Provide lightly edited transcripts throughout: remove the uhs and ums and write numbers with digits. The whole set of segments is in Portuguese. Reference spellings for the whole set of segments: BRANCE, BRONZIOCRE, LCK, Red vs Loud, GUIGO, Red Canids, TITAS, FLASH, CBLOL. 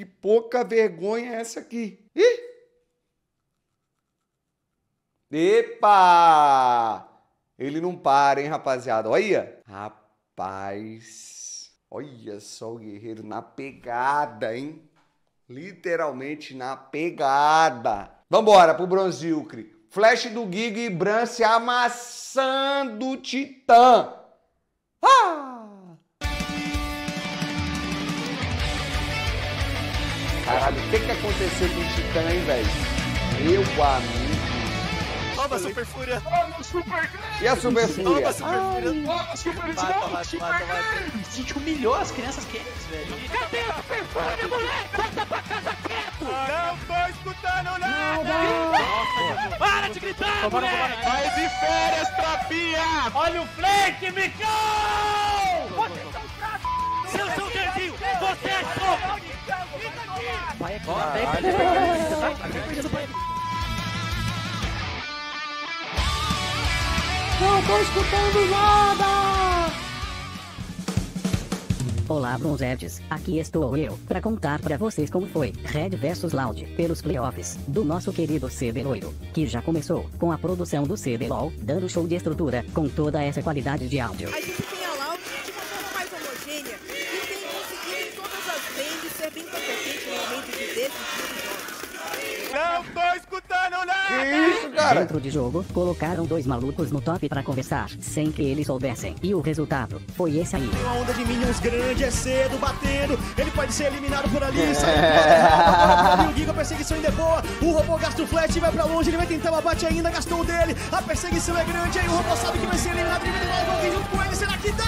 Que pouca vergonha é essa aqui? Ih! Epa! Ele não para, hein, rapaziada? Olha! Rapaz! Olha só o guerreiro na pegada, hein? Literalmente na pegada. Vambora pro Bronziocre. Flash do Guigo e Brance amassando o Titã. Ah! Caralho, o que aconteceu com o Titã, hein, velho? Meu amigo. Toma, Super Fúria! Toma, Super Grande! E a Super Fúria? Toma, Super Fúria! Toma, Super Grande! A gente humilhou as crianças quentes, velho. Cadê a Super Fúria, moleque? Volta pra casa quieto! Não tô escutando nada! Para de gritar, moleque! Vai de férias, trapinha! Olha o flank, Micão! Você é um fraco! Eu sou o Gerdinho! Você é pouco! Vai aqui! Vai aqui! Não tô escutando nada! Olá, Bronzetes, aqui estou eu para contar para vocês como foi Red vs Loud pelos playoffs do nosso querido CBLOL, que já começou com a produção do CBLOL, dando show de estrutura com toda essa qualidade de áudio. A gente tem a Loud de uma forma mais homogênea e tem conseguido em todas as vezes ser bem competente no momento de decidir. Não tô escutando nada! Que isso, cara? Dentro de jogo, colocaram dois malucos no top pra conversar, sem que eles soubessem. E o resultado foi esse aí. Tem uma onda de minions grande, é cedo, batendo. Ele pode ser eliminado por ali, sai. O Guigo, a perseguição ainda é boa. O robô gasta o flash, vai pra longe, ele vai tentar o abate ainda, gastou o dele. A perseguição é grande, aí o robô sabe que vai ser eliminado. Ele vai junto com ele, será que dá?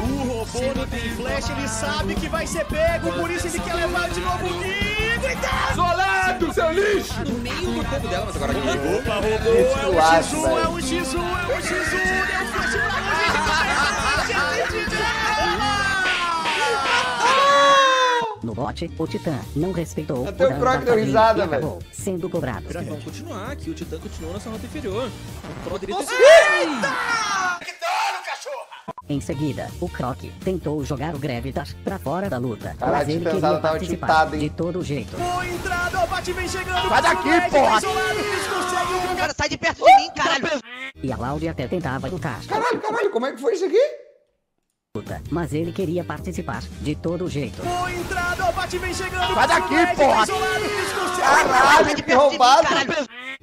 O robô não tem flash, ele sabe que vai ser pego, por isso ele quer levar de novo o Guigo e tá... Solado, seu lixo! No meio do combo dela, mas agora aqui... Opa, robô, é o X1, é o X1, é o X1, deu flash pra longe, no bote, o Titã não respeitou até o Croc deu risada, velho. Sendo cobrado. Vamos continuar aqui, o Titã continuou na sua nota inferior. O Pro direito... Eita! Que dano, cachorra! Em seguida, o Croc tentou jogar o Gravitas pra fora da luta. Caraca, mas ele queria participar de todo jeito. Boa entrada, o bate vem chegando. Sai daqui, porra! O cara sai de perto de mim, caralho! E a Laude até tentava lutar. Caralho, como é que foi isso aqui? Mas ele queria participar de todo jeito. Boa entrada, o bate vem chegando. Sai daqui, porra! Caralho, que roubado!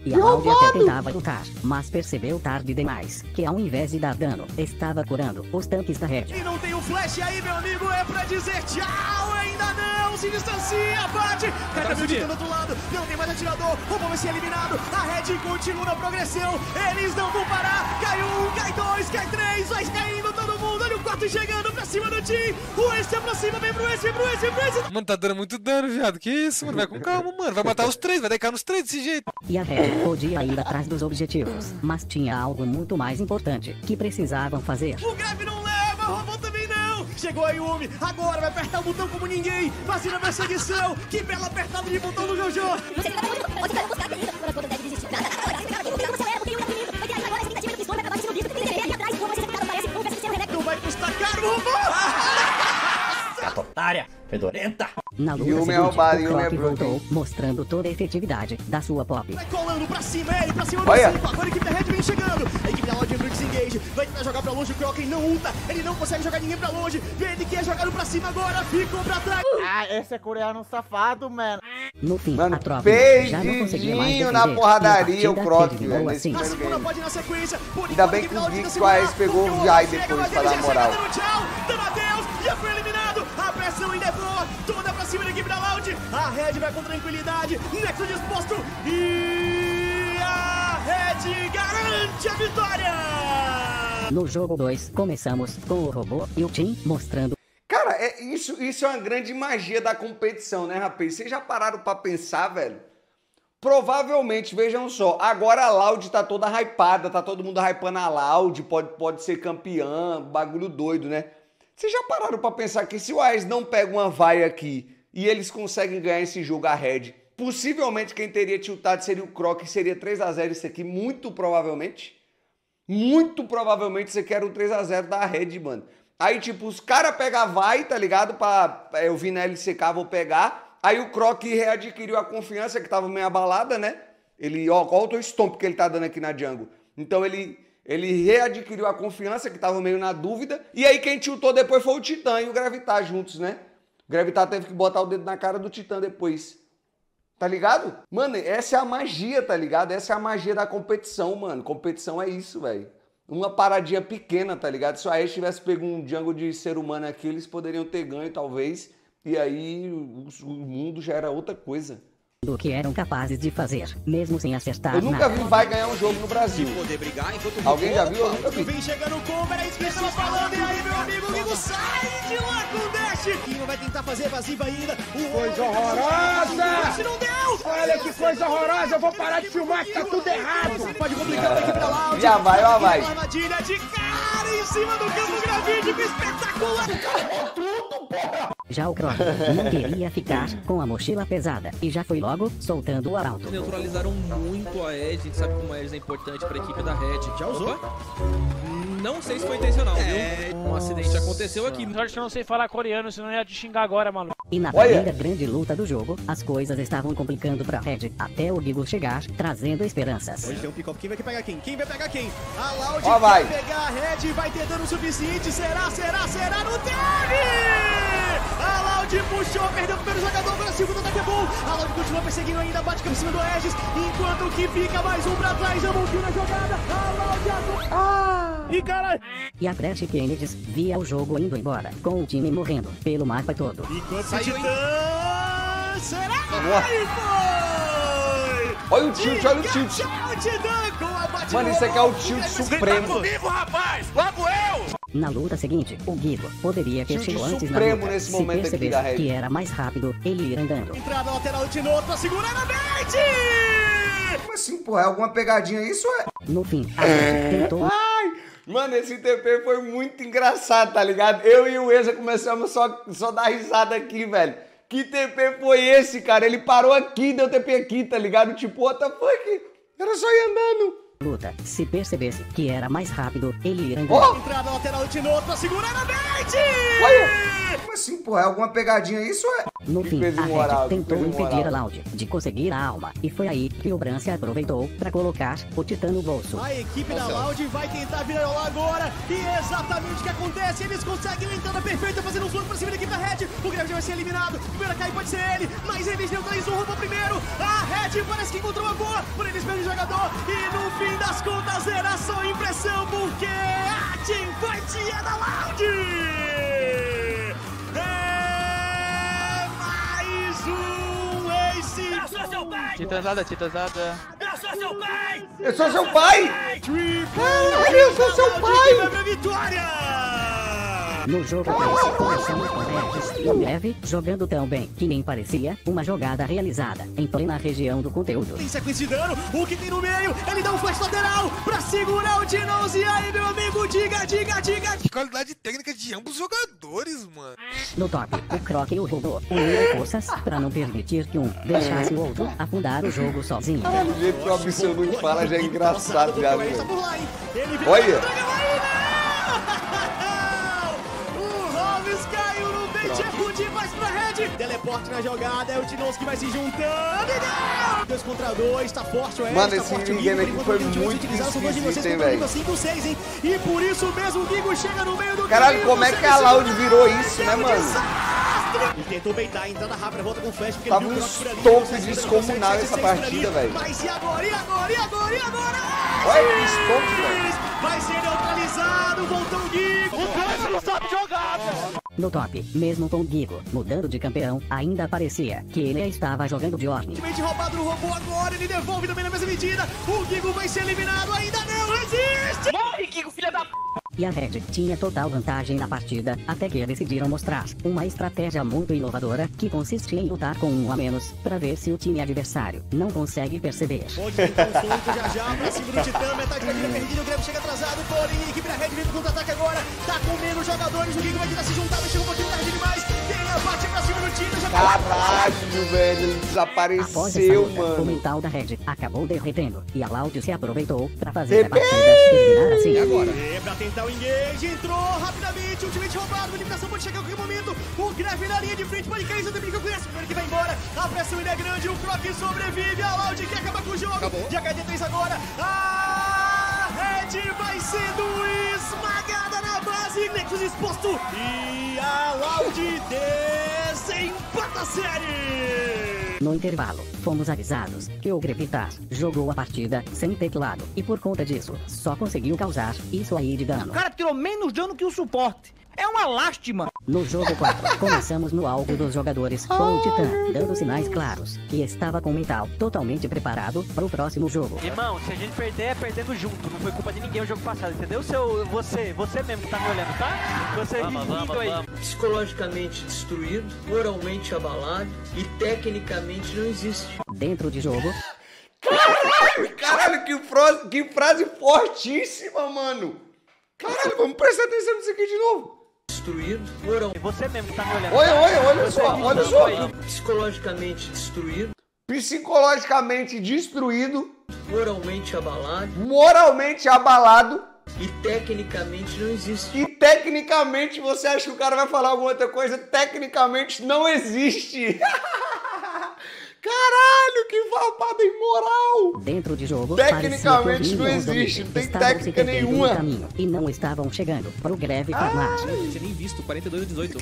E a Laude até tentava lutar, mas percebeu tarde demais que ao invés de dar dano, estava curando os tanques da Red. E não tem o flash aí, meu amigo, é pra dizer tchau, ainda não, se distancia, bate! Cara, meu Titã do outro lado, não tem mais atirador, o bom vai ser eliminado, a Red continua na progressão, eles não vão parar, cai um, cai dois, cai três, vai caindo todo mundo, olha o 4 chegando pra cima do time, o Ace se aproxima, vem pro Ace! Mano, tá dando muito dano, viado, que isso, mano, vai com calma, mano, vai matar os três, vai decar nos três desse jeito. E a Red podia ir atrás dos objetivos, mas tinha algo muito mais importante que precisavam fazer. O Grave não leva, o robô também não! Chegou a Yumi, agora vai apertar o botão como ninguém, vacina a perseguição, que bela apertada de botão do Jojo! Não vai custar caro o robô! Gata otária, fedorenta! Na luta seguinte, o Croc voltou, mostrando toda a efetividade da sua pop. Vai colando pra cima, ele pra cima do 5, agora a equipe da Red vem chegando. A equipe da Loud entra em disengage, vai tentar jogar pra longe, o Croc não ulta, ele não consegue jogar ninguém pra longe. Vê ele que é jogado pra cima agora, ficou pra trás. Ah, esse é coreano safado, mano. No fim, mano, a tropa já não conseguiu mais defender. Na porradaria, o Croc, velho, assim. Nesse primeiro game. Ainda bem que o Geek quase pegou o Jai depois pra dar moral. Tchau, dando adeus, já foi eliminado, a pressão ainda é boa, toda pra cima da equipe da Loud, a Red vai com tranquilidade, Nexo disposto e a Red garante a vitória! No jogo 2, começamos com o robô e o Team mostrando... Cara, isso é uma grande magia da competição, né, rapaz? Vocês já pararam pra pensar, velho? Provavelmente, vejam só, agora a Loud tá toda hypada, tá todo mundo hypando a Loud, pode ser campeã, bagulho doido, né? Vocês já pararam pra pensar que se o AES não pega uma vaia aqui e eles conseguem ganhar esse jogo a Red, possivelmente quem teria tiltado seria o Croc, seria 3 a 0 isso aqui, muito provavelmente. Muito provavelmente isso aqui era um 3 a 0 da Red, mano. Aí, tipo, os caras pegam vai, tá ligado? Eu vi na LCK, vou pegar. Aí o Croc readquiriu a confiança, que tava meio abalada, né? Ele, ó, qual o stomp que ele tá dando aqui na jungle? Então ele readquiriu a confiança, que tava meio na dúvida. E aí quem tiltou depois foi o Titã e o Gravitar juntos, né? O Gravitar teve que botar o dedo na cara do Titã depois. Tá ligado? Mano, essa é a magia, tá ligado? Essa é a magia da competição, mano. Competição é isso, velho. Uma paradinha pequena, tá ligado? Se o Ash tivesse pego um jungle de ser humano aqui, eles poderiam ter ganho, talvez. E aí o mundo já era outra coisa. Do que eram capazes de fazer, mesmo sem acertar. Eu nunca vi o Vai ganhar um jogo no Brasil. Poder brigar, alguém já viu? Eu nunca vi. Vem chegando com, peraí, esqueceu falando. E aí, meu amigo, Guigo sai de lá com o Dash. Guigo vai tentar fazer evasiva ainda. Coisa horrorosa! Não deu! Olha que coisa horrorosa, eu vou parar de filmar que tá tudo errado. Pode complicar daqui pra lá. Já vai, ó, vai. Armadilha de cara em cima do campo gravídico, espetacular. O cara é tudo, porra! Já o Croc não queria ficar com a mochila pesada e já foi logo soltando o arauto. Neutralizaram muito a Edge, a gente sabe como a Edge é importante para a equipe da Red. Já usou? Opa. Não sei se foi intencional, viu? Um acidente aconteceu aqui. Sorte que eu não sei falar coreano, senão eu ia te xingar agora, maluco. E na primeira grande luta do jogo, as coisas estavam complicando pra Red, até o Guigo chegar, trazendo esperanças. Hoje tem um pick-off, quem vai pegar quem? Quem vai pegar quem? A Loud vai pegar a Red, vai ter dano suficiente, será, não teve! A Loud puxou, perdeu o primeiro jogador, agora o segundo ataque é bom. A Loud continua perseguindo ainda, bate por cima do Aegis, enquanto que fica mais um pra trás, já voltou na jogada. A Loud agora... E cara... E a Crash Kennedy via o jogo indo embora, com o time morrendo pelo mapa todo. Enquanto o Titã... Será? E foi! Olha o tilt, olha o tilt. Mano, isso aqui é o tilt supremo. Tá comigo, rapaz! Logo eu! Na luta seguinte, o Guigo poderia ter chegado antes na luta, nesse se momento percebesse aqui que era mais rápido, ele ia andando. Entrada lateral de novo pra segurar na mente! Como assim, porra? É alguma pegadinha isso, é? No fim, a gente tentou... Ai! Mano, esse TP foi muito engraçado, tá ligado? Eu e o Eza começamos só dar risada aqui, velho. Que TP foi esse, cara? Ele parou aqui, deu TP aqui, tá ligado? Tipo, what the fuck? Era só ir andando. Luta, se percebesse que era mais rápido, ele ia andando. Oh! Entrada lateral de novo pra segurar na mente! Olha! Como assim, porra? É alguma pegadinha isso, é? No fim, a Red tentou impedir a Loud de conseguir a alma, e foi aí que o Brance aproveitou pra colocar o Titã no bolso. A equipe da Loud vai tentar virar lá agora, e exatamente o que acontece, eles conseguem a entrada perfeita, fazendo um flanco pra cima da equipe da Red, o Graves vai ser eliminado, o primeiro a cair pode ser ele, mas eles neutralizam o roubo primeiro, a Red parece que encontrou uma boa, por eles perdem o jogador, e no fim das contas era só impressão, porque a team fight é da Loud! Titãzada. Eu sou seu pai! Eu sou seu pai! No jogo 3, começamos com Aegis e Neve jogando tão bem que nem parecia uma jogada realizada em plena região do conteúdo. Tem sequência de dano, o que tem no meio, ele dá um flash lateral pra segurar o Dinoz. E aí, meu amigo, diga! Que qualidade técnica de ambos os jogadores, mano. No top, o Croc e o Robô uniram forças pra não permitir que um deixasse o outro afundar o jogo sozinho. Ah, o jeito que o absoluto fala já é engraçado, já, velho. Olha! Mais pra Red, teleporte na jogada, é o Tinoz que vai se juntando. 2 contra 2, tá forte o Ed, mano, tá forte o Guigo, enquanto o Tinoz utilizar, são 2 de vocês contra o Guigo 5-6, hein? E por isso mesmo o Guigo chega no meio do... Caralho, como é que a Loud virou isso, né, mano? E tentou beitar, entrada rápida, volta com flash, porque tava um stomp descomunal essa partida, velho. Mas e agora? Olha o stomp, velho. Vai ser neutralizado, voltou o Guigo. O cara não sabe jogar, velho. No top, mesmo com o Guigo mudando de campeão, ainda parecia que ele estava jogando de ordem. Roubado no robô agora, ele devolve também na mesma medida. O Guigo vai ser eliminado, ainda não resiste! Morre, Guigo, filha da p... E a Red tinha total vantagem na partida, até que decidiram mostrar uma estratégia muito inovadora, que consistia em lutar com um a menos, pra ver se o time adversário não consegue perceber. Pode então, solto já, pra cima do Titã, metade da vida perdida, o Graves chega atrasado, porém a equipe da Red vem pro contra-ataque agora, tá com menos jogadores, o Guigo vai tentar se juntar, mas chega um pouquinho tarde demais, tem a parte pra cima do Titã, já Caralho, velho, ele desapareceu, mano. O mental da Red acabou derretendo e a Loud se aproveitou pra fazer a partida terminar assim. E agora? E pra tentar o engage, entrou rapidamente, ultimate roubado, a bonificação pode chegar a qualquer momento. O Greve na linha de frente, pode cair, o Dominico conhece, primeiro que vai embora. A pressão ainda é grande, o Croc sobrevive, a Loud que acaba com o jogo. Acabou. De HD3 agora, a Red vai sendo esmagada na base, Nexus exposto e a Loud desempata a série! No intervalo, fomos avisados que o TITAS jogou a partida sem teclado e por conta disso, só conseguiu causar isso aí de dano. O cara tirou menos dano que o suporte. É uma lástima! No jogo 4, começamos no alvo dos jogadores com o Titã, dando sinais claros que estava com o mental totalmente preparado para o próximo jogo. Irmão, se a gente perder, é perdendo junto. Não foi culpa de ninguém o jogo passado, entendeu? Você mesmo que tá me olhando, tá? Você vamos aí. Psicologicamente destruído, moralmente abalado e tecnicamente não existe. Dentro de jogo... Caralho, que frase fortíssima, mano! Caralho, vamos prestar atenção nisso aqui de novo. Destruído, moral. Você mesmo que tá me olhando. Olha só, olha só. Psicologicamente destruído. Psicologicamente destruído. Moralmente abalado. Moralmente abalado. E tecnicamente não existe. E tecnicamente, você acha que o cara vai falar alguma outra coisa? Tecnicamente não existe. Caralho, que farpada imoral! Dentro de jogo, tecnicamente não existe, não tem técnica nenhuma. E não estavam chegando pro Greve farmar. Não tinha nem visto, 42-18.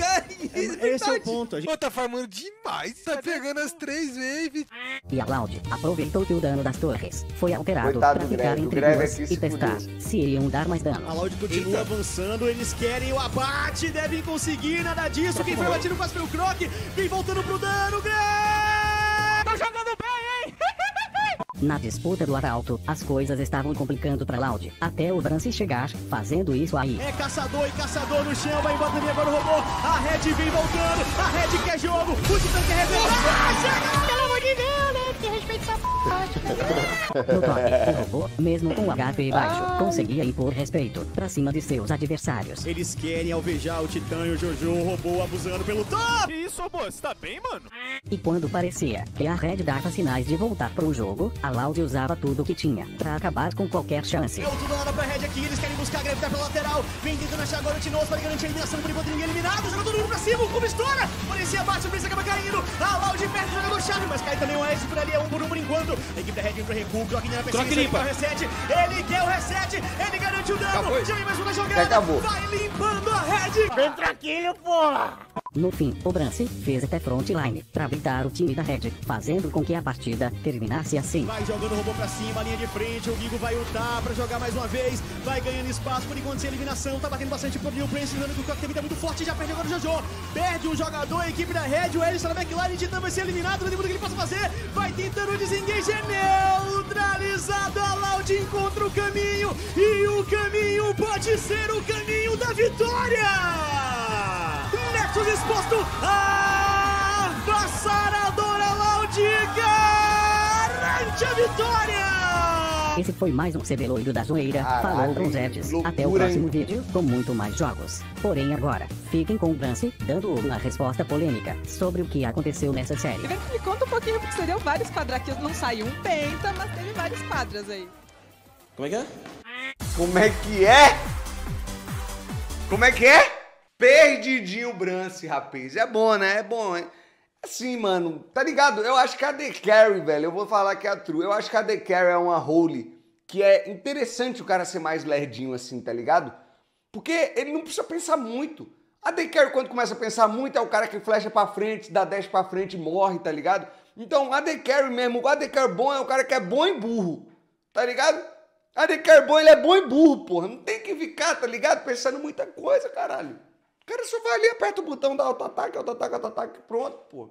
Esse é o ponto. Tá farmando demais, tá pegando as 3 waves. E a Loud aproveitou que o dano das torres foi alterado pra ficar entre duas e testar se iriam dar mais dano. A Loud continua avançando, eles querem o abate, devem conseguir, nada disso. Quem foi batido quase pelo Croc, vem voltando pro dano, Greve! Jogando bem, hein? Na disputa do Arauto, as coisas estavam complicando pra Loud, até o Brance chegar fazendo isso aí. É caçador e caçador no chão, vai embora também agora o robô. A Red vem voltando, a Red quer jogo, o Titã quer reservar. Pelo amor de Deus, né? Que respeito essa p***. No top, o robô, mesmo com o HP baixo, conseguia impor respeito pra cima de seus adversários. Eles querem alvejar o Titã e o Jojo, o robô abusando pelo top. Que isso, robô? Você tá bem, mano? E quando parecia que a Red dava sinais de voltar pro jogo, a Loud usava tudo que tinha pra acabar com qualquer chance. É tudo nada pra Red aqui, eles querem buscar a Greve pela lateral. Vem tentando achar agora o Tinoz para garantir a eliminação por enquanto ninguém eliminado. Joga todo mundo pra cima, o cubo estoura. Parecia abaixo, o Brisa acaba caindo. A Loud perde o jogador chave, mas cai também o Ace por ali, é um por um por enquanto. A equipe da Red vem pro recuo, Croc na perseguição, ele quer o reset. Ele quer o reset, ele garantiu o dano. Já vem mais uma jogada, acabou. Vai limpando a Red. Vem tranquilo, porra. No fim, o Brance fez até frontline pra evitar o time da Red, fazendo com que a partida terminasse assim. Vai jogando o robô pra cima, linha de frente, o Guigo vai ultar pra jogar mais uma vez, vai ganhando espaço por enquanto sem eliminação, tá batendo bastante por ali o Brance, lembrando que o Croc tem vida muito forte, já perde agora o Jojo, perde um jogador, a equipe da Red, o Elis na backline, o Titã vai ser eliminado, não tem muito o que ele possa fazer, vai tentando o desengage, é neutralizado, a Loud encontra o caminho, e o caminho pode ser o caminho da vitória! Nexus exposto, a avassaladora Loud garante a vitória! Esse foi mais um CBLOL da zoeira, falando com os Reds. Até o próximo vídeo, com muito mais jogos. Porém agora, fiquem com o Brance, dando uma resposta polêmica sobre o que aconteceu nessa série. Me conta um pouquinho, porque você deu vários quadraquinhos, não saiu um penta, mas teve vários quadras aí. Como é que é? Como é que é? Como é que é? Perdidinho Brance, rapaz. É bom, né? É bom, hein? Assim, mano, tá ligado? Eu acho que a The Carry, velho, eu vou falar que é a true. Eu acho que a The Carry é uma role que é interessante o cara ser mais lerdinho assim, tá ligado? Porque ele não precisa pensar muito. A The Carry, quando começa a pensar muito, é o cara que flecha pra frente, dá 10 pra frente e morre, tá ligado? Então, a The Carry mesmo, a The Carry bom é o cara que é bom e burro, tá ligado? A The Carry bom, ele é bom e burro, porra. Não tem que ficar, tá ligado? Pensando muita coisa, caralho. O cara só vai ali, aperta o botão, dá auto-ataque, auto-ataque, auto-ataque, pronto, pô.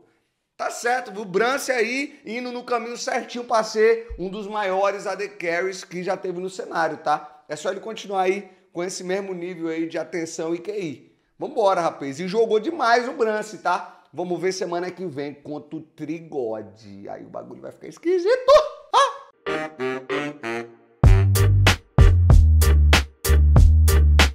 Tá certo, o Brance aí indo no caminho certinho pra ser um dos maiores AD Carries que já teve no cenário, tá? É só ele continuar aí com esse mesmo nível aí de atenção e QI. Vambora, rapaz. E jogou demais o Brance, tá? Vamos ver semana que vem contra o Trigode. Aí o bagulho vai ficar esquisito.